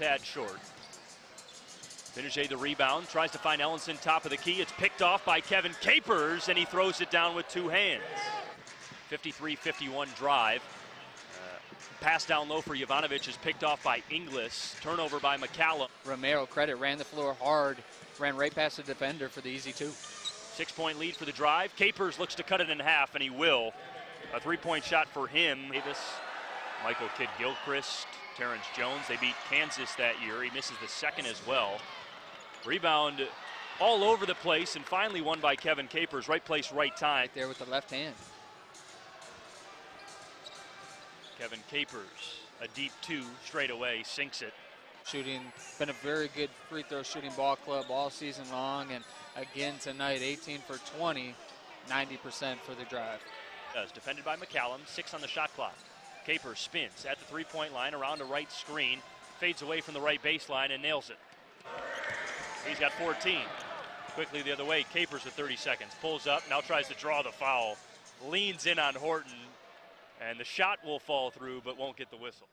tad short. Finishing the rebound, tries to find Ellenson top of the key. It's picked off by Kevin Capers, and he throws it down with two hands. 53-51 drive. Pass down low for Yovanovich is picked off by Inglis. Turnover by McCallum. Romero, credit, ran the floor hard. Ran right past the defender for the easy two. 6-point lead for the drive. Capers looks to cut it in half, and he will. A three-point shot for him. Michael Kidd Gilchrist, Terrence Jones. They beat Kansas that year. He misses the second as well. Rebound all over the place, and finally won by Kevin Capers. Right place, right time. Right there with the left hand. Kevin Capers, a deep two straight away, sinks it. Shooting, been a very good free throw shooting ball club all season long, and again tonight, 18 for 20, 90% for the drive. Defended by McCallum, 6 on the shot clock. Capers spins at the three-point line, around the right screen, fades away from the right baseline and nails it. He's got 14. Quickly the other way, Capers with 30 seconds, pulls up, now tries to draw the foul, leans in on Horton, and the shot will fall through but won't get the whistle.